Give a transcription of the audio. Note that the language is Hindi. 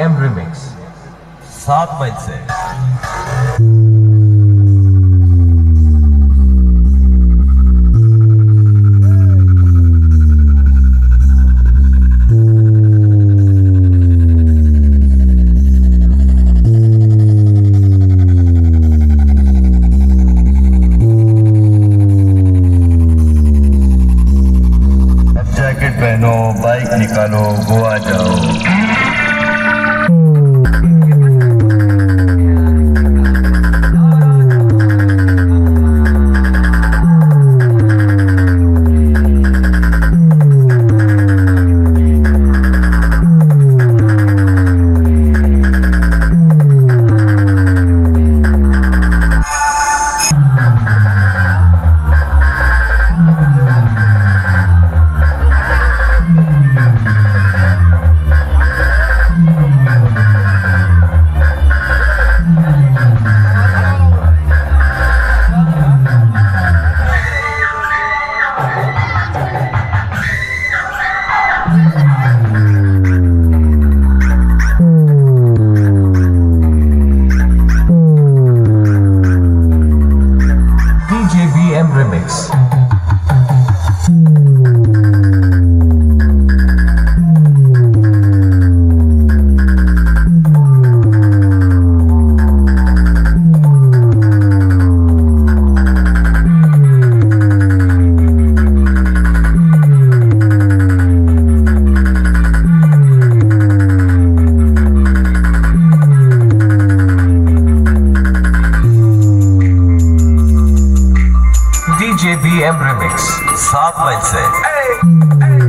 RPM Remix 7 मील से पहनो, बाइक निकालो, गोवा जाओ। Remix. JBM Remix 7 मील से